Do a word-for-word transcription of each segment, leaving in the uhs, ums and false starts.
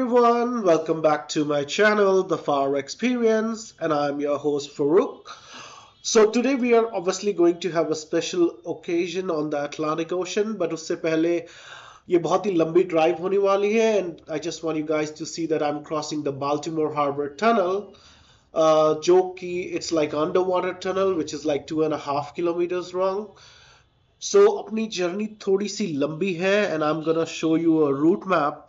everyone, welcome back to my channel, The Far Experience, and I'm your host Farooq. So today we are obviously going to have a special occasion on the Atlantic Ocean, but usse pehle ye bahut hi lambi drive hone wali hai, and I just want you guys to see that I'm crossing the Baltimore harbor tunnel. Uh, jo ki it's like underwater tunnel, which is like two and a half kilometers long. So apni journey thodi si lambi hai, and I'm gonna show you a route map.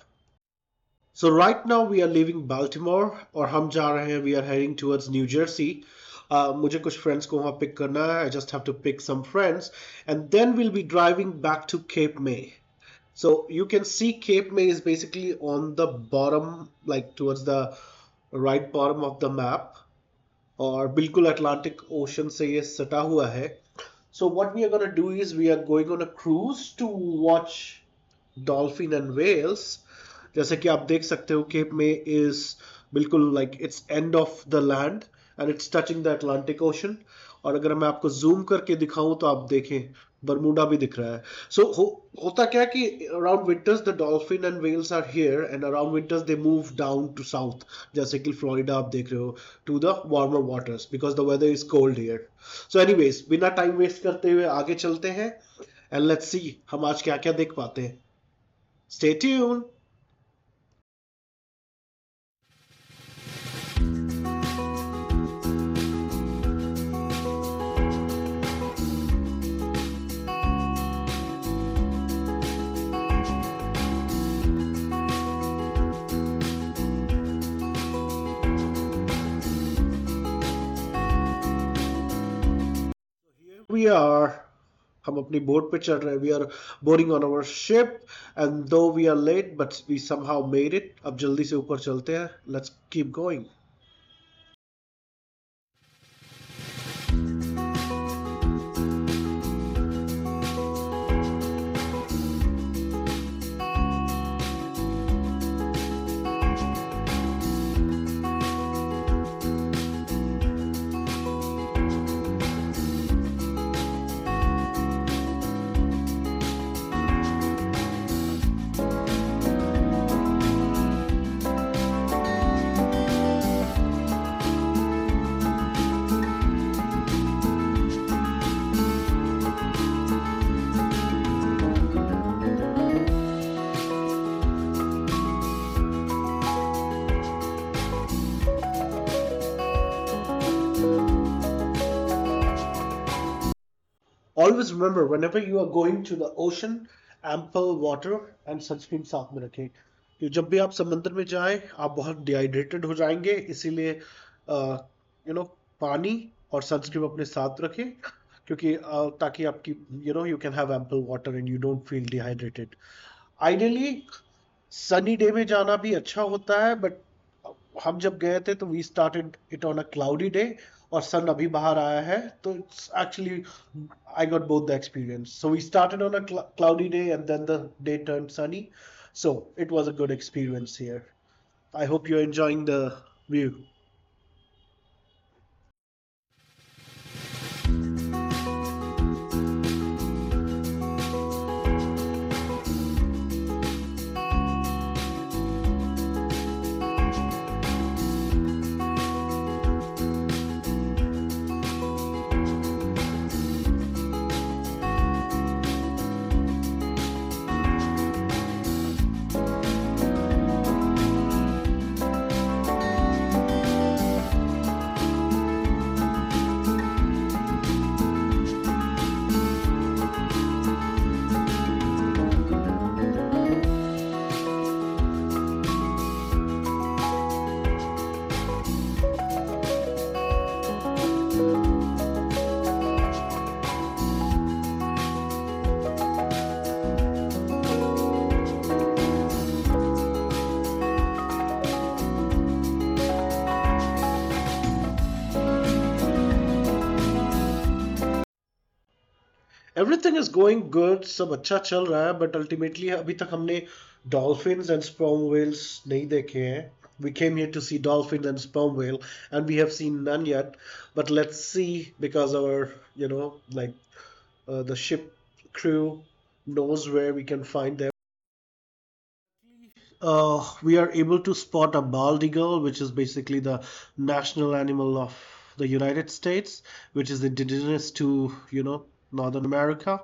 So right now we are leaving Baltimore aur hum ja rahe hain, we are heading towards New Jersey. Uh, mujhe kuch friends ko wahan pick karna hai. I just have to pick some friends, and then we'll be driving back to Cape May. So you can see Cape May is basically on the bottom, like towards the right bottom of the map, aur bilkul Atlantic Ocean se ye sata hua hai. So what we are going to do is we are going on a cruise to watch dolphin and whales. Jaise ki aap dekh sakte ho, Cape May is bilkul like it's end of the land and it's touching the Atlantic Ocean. Aur agar main aapko zoom karke dikhaun to aap dekhein Bermuda bhi dikh raha hai. So ho, hota kya ki around winters the dolphin and whales are here, and around winters they move down to south, jaise ki Florida aap dekh rahe ho, to the warmer waters because the weather is cold here. So anyways, bina time waste karte hue aage chalte hain, and let's see hum aaj kya kya dekh pate hain. Stay tuned. We are हम अपनी boat पे चल रहे हैं. We are boarding on our ship, and though we are late but we somehow made it. अब जल्दी से ऊपर चलते हैं. Let's keep going. Always remember, whenever you are going to the ocean, ample water and sunscreen साथ में रखें. क्योंकि जब भी आप समंदर में जाएं, आप बहुत डिहाइड्रेटेड हो जाएंगे. इसीलिए यू नो पानी और सनस्क्रीन अपने साथ रखें, क्योंकि ताकि आपकी you know you can have ample water and you don't feel dehydrated. Ideally sunny day में जाना भी अच्छा होता है, but हम जब गए थे तो we started it on a cloudy day. और सन अभी बाहर आया है, तो it's actually I got both the experience. So we started on a cl cloudy day and then the day turned sunny. So it was a good experience here. I hope you're enjoying the view. Everything is going good, सब अच्छा चल रहा है, but ultimately अभी तक हमने dolphins and sperm whales नहीं देखे हैं. We came here to see dolphins and sperm whale, and we have seen none yet. But let's see, because our you know like uh, the ship crew knows where we can find them. uh, we are able to spot a bald eagle, which is basically the national animal of the United States, which is indigenous to, you know, Northern America.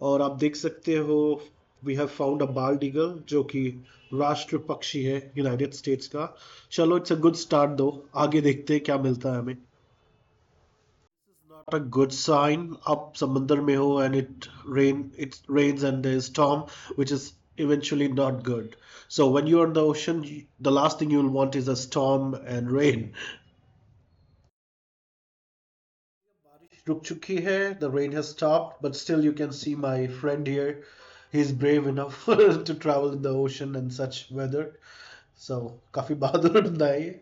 और आप देख सकते हो, we have found a bald eagle, जो कि राष्ट्र पक्षी है यूनाइटेड स्टेट्स का. चलो, it's a good start दो, आगे देखते हैं क्या मिलता है हमें. Not a good sign. आप समंदर में हो and it rain, it rains and there is storm, which is eventually not good. So when you are in the ocean, the last thing you will want is a storm and rain. रुक चुकी है, the rain has stopped, but still you can see my friend here. He's brave enough to travel in the ocean in such weather. So काफी बहादुर बंदा है ये.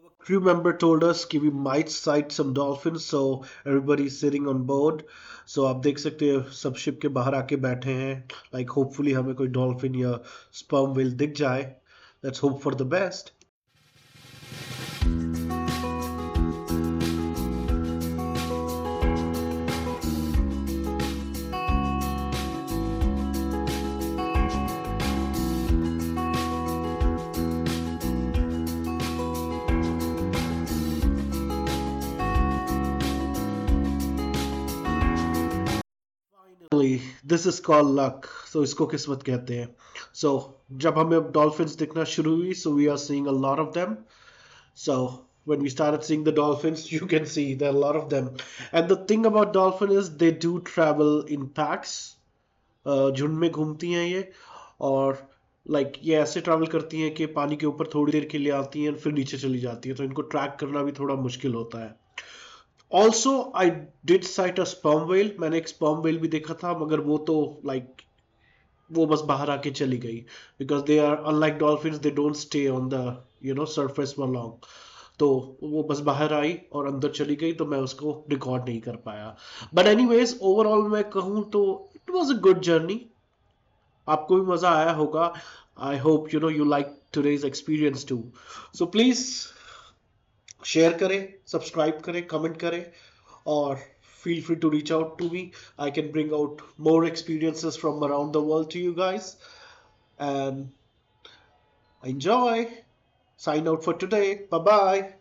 Our crew member told us कि we might sight some dolphins, so everybody is sitting on board. So आप देख सकते हो सब शिप के बाहर आके बैठे हैं. Like hopefully हमें कोई dolphin या sperm whale दिख जाए. Let's hope for the best. This is called luck. So isko kismat kehte hain. So jab hame ab dolphins dikhna shuru hui, so we are seeing a lot of them. So when we started seeing the dolphins, you can see there are a lot of them. And the thing about dolphin is they do travel in packs. Uh, झुंड में घूमती हैं ये, और like ये ऐसे travel करती हैं कि पानी के ऊपर थोड़ी देर के लिए आती हैं और फिर नीचे चली जाती हैं, तो इनको ट्रैक करना भी थोड़ा मुश्किल होता है. Also, I did sight a sperm whale. मैंने एक sperm whale भी देखा था, मगर वो तो like वो बस बाहर आके चली गई, because they are unlike dolphins, they don't stay on the you know surface for long. तो वो बस बाहर आई और अंदर चली गई, तो मैं उसको record नहीं कर पाया. But anyways, overall मैं कहूँ तो it was a good journey. आपको भी मजा आया होगा. I hope you know you like today's experience too. So please share करें, सब्सक्राइब करें, कमेंट करें, और feel free to reach out to me. I can bring out more experiences from around the world to you guys, and enjoy. Sign out for today. Bye bye.